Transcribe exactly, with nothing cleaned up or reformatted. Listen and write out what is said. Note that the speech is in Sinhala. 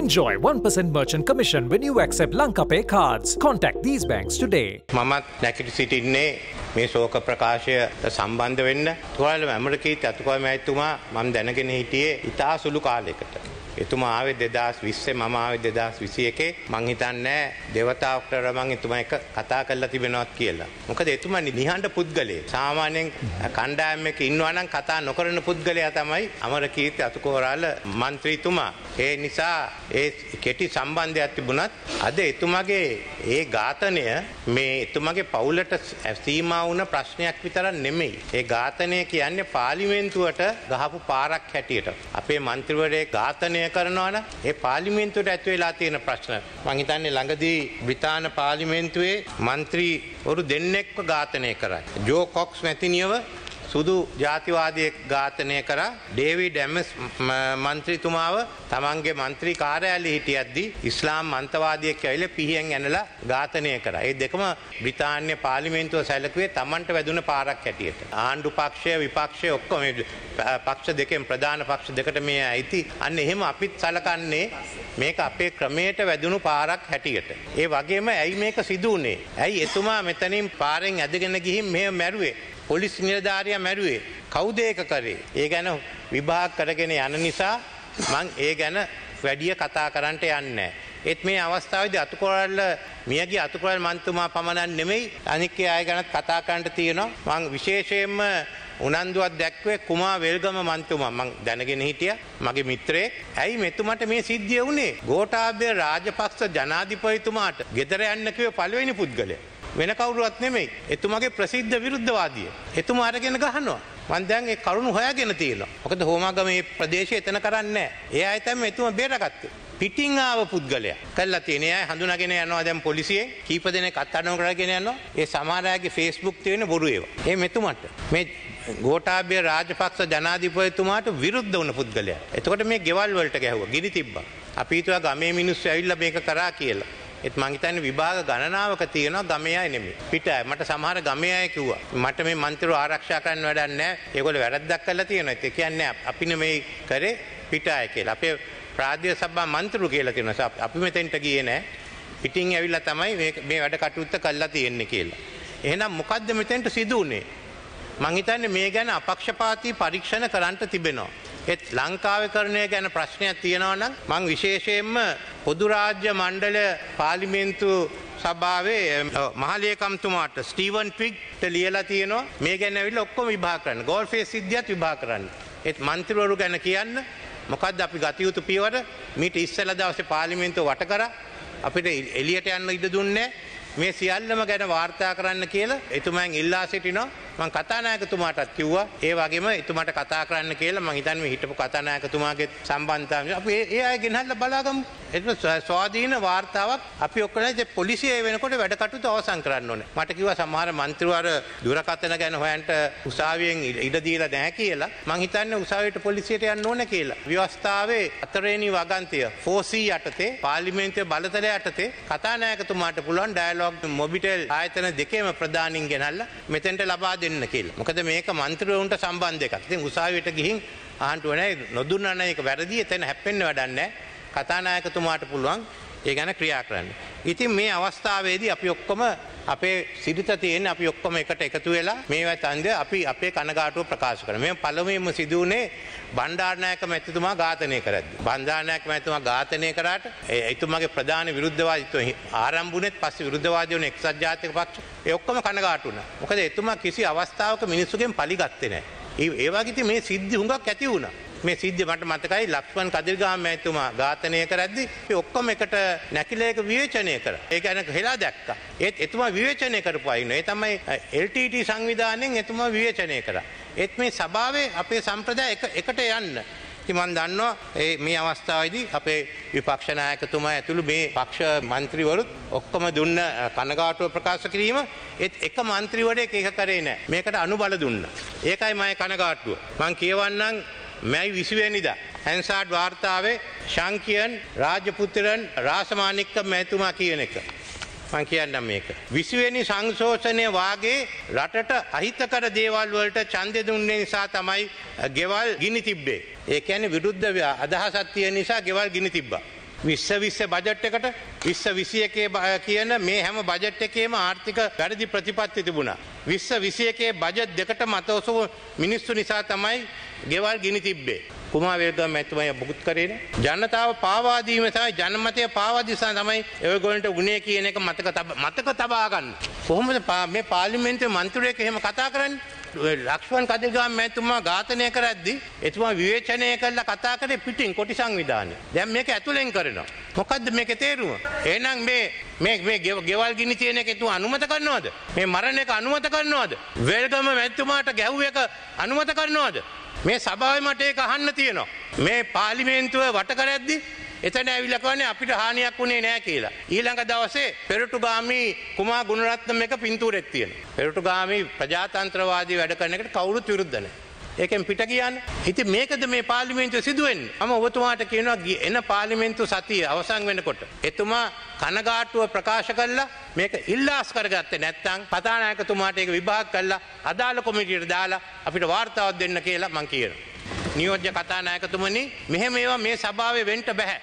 Enjoy one percent merchant commission when you accept LankaPay cards. Contact these banks today. Mamat Nakit City Ne, Mesoka Prakasha, the Samband Venda, twelve America, Tatua Matuma, Mam Danagan Hitia, Itasulukalekata. එතුමා ආවේ දෙදාස් විස්සේ මම ආවේ දෙදාස් විසි එකේ මං හිතන්නේ දේවතාවක්තර මං එතුමා එක කතා කරලා තිබෙනවත් කියලා. මොකද එතුමා නිහඬ පුද්ගලයෙක්. සාමාන්‍යයෙන් කණ්ඩායම් එකේ ඉන්නවා නම් කතා නොකරන පුද්ගලයා තමයි අමරකීර්ති අතුකෝරාල മന്ത്രിතුමා. ඒ නිසා ඒ කෙටි සම්බන්ධයක් තිබුණත් අද එතුමාගේ ඒ ඝාතනය මේ එතුමාගේ පවුලට සීමා වුණ ප්‍රශ්නයක් විතරක් නෙමෙයි. ඒ ඝාතනය කියන්නේ පාර්ලිමේන්තුවට ගහපු පාරක් හැටියට. අපේ മന്ത്രിවරේ ඝාතනය කරනවන ඒ පාර්ලිමේන්තුවට ඇතු වෙලා තියෙන ප්‍රශ්න මං හිතන්නේ ළඟදී බ්‍රිතාන්‍ය පාර්ලිමේන්තුවේ മന്ത്രിවරු දෙන්නෙක්ව ඝාතනය කරා. ජෝ කොක්ස් මැතිනියව සුදු ජාතිවාදියෙක් ඝාතනය කරා. ඩේවිඩ් එම්ස් മന്ത്രിතුමාව තමන්ගේ മന്ത്രി කාර්යාලයේ හිටියද්දී ඉස්ලාම් මන්තවාදියෙක් ඇවිල්ලා පිහියෙන් ඇනලා ඝාතනය කරා. ඒ දෙකම බ්‍රිතාන්‍ය පාර්ලිමේන්තුව සැලකුවේ තමන්ට වැදුන පාරක් හැටියට. ආණ්ඩු පක්ෂය විපක්ෂය ඔක්කොම පක්ෂ දෙකෙන් ප්‍රධාන පක්ෂ දෙකට මේ ඇйти අන්න එහෙම අපිත් සලකන්නේ මේක අපේ ක්‍රමයට වැදුණු පාරක් හැටියට. ඒ වගේම ඇයි මේක සිදු වුනේ? ඇයි එතුමා මෙතනින් පාරෙන් ඇදගෙන ගිහින් මෙහෙ මැරුවේ? පොලිස් නිලධාරියා මැරුවේ. කවුද ඒක කරේ? ඒ ගැන විභාග කරගෙන යන නිසා මං ඒ ගැන වැඩි කතා කරන්නට යන්නේ නැහැ. ඒත් මේ අවස්ථාවේදී අතුකෝරාල මියගේ අතුකෝරාල මන්තුමා පමණක් නෙමෙයි අනික් අය ගැනත් කතා කරන්නට තියෙනවා. මං විශේෂයෙන්ම උනන්දුවක් දැක්වේ කුමා වෙල්ගම මන්තුමා මං දැනගෙන හිටියා මගේ මිත්‍රයෙක්. ඇයි මෙතුමට මේ සිද්ධිය වුණේ? ගෝඨාභය රාජපක්ෂ ජනාධිපතිතුමාට ගෙදර යන්න කිව්ව පළවෙනි පුද්ගලයා වෙන කවුරුවත් නෙමෙයි. එතුමාගේ ප්‍රසිද්ධ විරුද්ධවාදිය. එතුමා අරගෙන ගහනවා. මං දැන් ඒ කරුණ හොයාගෙන තියෙනවා. මොකද හෝමාගමේ ප්‍රදේශය එතන කරන්නේ නැහැ. ඒ අය තමයි එතුමා බේරගත්තේ. පිටින් ආව පුද්ගලයා කළා තියෙන. එයා හඳුනාගෙන යනවා දැන් පොලිසියෙන්. කීප දෙනෙක් අත්අඩංගු කරගෙන යනවා. ඒ සමහර අයගේ Facebook තියෙන බොරු ඒවා. ඒ මෙතුමට මේ ගෝඨාභය රාජපක්ෂ ජනාධිපතිතුමාට විරුද්ධ වුණ පුද්ගලයා. එතකොට මේ ගෙවල් වලට ගැහුවා, ගිනි තිබ්බා. අපි හිතුවා ගමේ මිනිස්සු ඇවිල්ලා මේක කරා කියලා. ඒත් මං හිතන්නේ විභාග ගණනාවක තියෙනවා ගමේ අය නෙමෙයි. පිට අය. මට සමහර ගමේ අය කිව්වා මට මේ മന്ത്രിව ආරක්ෂා කරන්න වැඩක් නැහැ. ඒගොල්ලෝ වැරද්දක් කරලා තියෙනවා. ඒ කියන්නේ අපි නෙමෙයි කරේ පිට අය කියලා. අපේ ප්‍රාදේශ සභා മന്ത്രിව කියලා තියෙනවා. අපි මෙතෙන්ට ගියේ නැහැ. පිටින් ඇවිල්ලා තමයි මේ මේ වැඩ කටයුත්ත කළා තියෙන්නේ කියලා. එහෙනම් මොකද්ද මෙතෙන්ට සිදු වුනේ? මං හිතන්නේ මේ ගැන අපක්ෂපාතී පරීක්ෂණ කරන්න තිබෙනවා. ඒත් ලංකාවේ කරණය ගැන ප්‍රශ්නයක් තියෙනවා නම් මං විශේෂයෙන්ම පොදු රාජ්‍ය මණ්ඩල පාර්ලිමේන්තු සභාවේ මහලේකම්තුමාට ස්ටීවන් ට්විග්ට ලියලා තියෙනවා මේ ගැන ඇවිල්ලා ඔක්කොම විභාග කරන්න. ගෝල්ෆේ සිද්ධියත් විභාග කරන්න. ඒත් മന്ത്രിවරු ගැන කියන්න මොකද්ද අපි ගත යුතු පියවර? මීට ඉස්සෙල්ලා දවසේ පාර්ලිමේන්තුව වට කරා. අපිට එළියට යන්න ඉඩ දුන්නේ මේ සියල්ලම ගැන වාර්තා කරන්න කියලා එතුමන් ඉල්ලා සිටිනවා. මං කතානායකතුමාටත් කිව්වා ඒ වගේම එතුමාට කතා කරන්න කියලා. මං හිතන්නේ හිටපු කතානායකතුමාගේ සම්බන්ධතාවය අපි ඒ අය ගෙනහල්ලා බලාගමු. ඒක ස්වාධීන වාර්තාවක්. අපි ඔක්කොම ඉතින් පොලිසිය වෙනකොට වැඩ කටයුතු අවසන් කරන්න ඕනේ. මට කිව්වා සමහර മന്ത്രിවරු දුරකථන ගැන හොයන්ට උසාවියෙන් ඉඩ දීලා නැහැ කියලා. මං හිතන්නේ උසාවියට පොලිසියට යන්න ඕනේ කියලා. ව්‍යවස්ථාවේ හතරවෙනි වගන්තිය ෆෝර් සී යටතේ පාර්ලිමේන්තුවේ බලතල යටතේ කතානායකතුමාට පුළුවන් ඩයලොග් මොබිටෙල් ආයතන දෙකේම ප්‍රධානින් ගෙනහල්ලා මෙතෙන්ට ලබා දෙන්න කියලා. මොකද මේක മന്ത്രിවරුන්ට සම්බන්ධ එකක්. ඉතින් උසාවියට ගිහින් ආහන්ට වෙන්නේ නොදුන්නා නම් ඒක වැරදි. එතන හැප්පෙන්න වැඩක් නැහැ. කතානායකතුමාට පුළුවන් ඒ ගැන ක්‍රියා කරන්න. ඉතින් මේ අවස්ථාවේදී අපි ඔක්කොම අපේ සිරිත තියෙන අපි ඔක්කොම එකට එකතු වෙලා මේවත් අන්ද අපි අපේ කනගාටුව ප්‍රකාශ කරනවා. මේ පළමුවෙන්ම සිදු වුණේ බණ්ඩාරනායක මැතිතුමා ඝාතනය කරද්දී. බණ්ඩාරනායක මැතිතුමා ඝාතනය කරාට එතුමාගේ ප්‍රධාන විරුද්ධවාදීත්වය ආරම්භුනේත් පස්සේ විරුද්ධවාදී වුණ එක්සත් ජාතික පක්ෂ ඒ ඔක්කොම කනගාටු වුණා. මොකද එතුමා කිසි අවස්ථාවක මිනිස්සුගෙන් පලි ගත්තේ නැහැ. ඒ වගේ මේ සිද්ධි හුඟක් ඇති වුණා. මේ සිද්ධිය මට මතකයි ලක්ෂ්මන් කදිරිගාම මැතිතුමා ඝාතනය කරද්දී අපි ඔක්කොම එකට නැකිලා ඒක විවේචනය කරා. ඒක ගැන හෙලා දැක්කා. ඒත් එතුමා විවේචනය කරපු අය ඉන්නවා. ඒ තමයි එල් ටී ටී සංවිධානයෙන් එතුමා විවේචනය කරා. ඒත් මේ සභාවේ අපේ සම්ප්‍රදාය එකට යන්න. ඉතින් මම දන්නවා මේ අවස්ථාවේදී අපේ විපක්ෂ නායකතුමා ඇතුළු මේ පක්ෂ മന്ത്രിවරුත් ඔක්කොම දුන්න කනගාටුව ප්‍රකාශ කිරීම ඒත් එක മന്ത്രിවරයෙක් ඒක කරේ නැහැ. මේකට අනුබල දුන්නා. ඒකයි මගේ කනගාටුව. මම කියවන්නම් මැයි විසිවෙනිදා හැන්සාඩ් වාර්තාවේ ශංකියන් රාජපුත්‍රන් රාසමාණික්ක මැතිතුමා කියන එක මම කියන්නම්. මේක විසිවෙනි සංශෝෂණයේ වාගේ රටට අහිතකර දේවල් වලට ඡන්දය දුන්නේ නිසා තමයි ගෙවල් ගිනි තිබ්බේ. ඒ කියන්නේ විරුද්ධ අදහසක් තියෙන නිසා ගෙවල් ගිනි තිබ්බා. විශ්වවිශ්ව බජට් එකට විශ්වවිශ්වයේ කියන මේ හැම බජට් එකේම ආර්ථික වැඩි ප්‍රතිපත්ති තිබුණා. විශ්වවිශ්වයේ බජට් දෙකට මතවසු මිනිස්සු නිසා තමයි ගෙවල් ගිනි තිබ්බේ. කුමාර වේල්ගම මැතිතුමා බුකුත් කරේ නේ. ජනතාව පාවා දීම සහ ජනමතය පාවා දීම තමයි ඒගොල්ලන්ට උනේ කියන එක මතක මතක තබා ගන්න. කොහොමද මේ පාර්ලිමේන්තුවේ මන්ත්‍රීයෙක් එහෙම කතා කරන්නේ? ලක්ෂ්මන් කදිගාම මැතිතුමා ඝාතනය කරද්දී එතුමා විවේචනය කළා කතා කරේ පිටින් කොටි සංවිධානය. දැන් මේක ඇතුලෙන් කරනවා. මොකද්ද මේකේ තේරුම? එහෙනම් මේ මේ මේ ගෙවල් ගිනි තියෙන එක එතුමා අනුමත කරනවද? මේ මරණ එක අනුමත කරනවද? වේල්ගම මැතිතුමාට ගැහුව එක අනුමත කරනවද? මේ සභාවේ මට ඒක අහන්න තියෙනවා. මේ පාර්ලිමේන්තුව වට කරද්දී එතන ඇවිල්ලා කියන්නේ අපිට හානියක් වුණේ නැහැ කියලා. ඊළඟ දවසේ පෙරටුගාමි කුමාර ගුණරත්න මේක පින්තූරෙත් තියෙනවා. පෙරටුගාමි ප්‍රජාතන්ත්‍රවාදී වැඩ කරන එකට කවුරුත් විරුද්ධ නැහැ. ඒකෙන් පිට කියන්නේ. ඉතින් මේකද මේ පාර්ලිමේන්තුවේ සිදුවෙන්නේ. මම ඔබතුමාට කියනවා එන පාර්ලිමේන්තු සතිය අවසන් වෙනකොට එතුමා කනගාටුව ප්‍රකාශ කළා. මේක ඉල්ලාස් කරගත්තේ නැත්නම් කතානායකතුමාට ඒක විභාග කළා. අදාළ කොමිටියට දාලා අපිට වාර්තාවක් දෙන්න කියලා මම කියනවා. නියෝජ්‍ය කතානායකතුමනි මෙහෙම ඒවා මේ සභාවේ වෙන්න බෑ.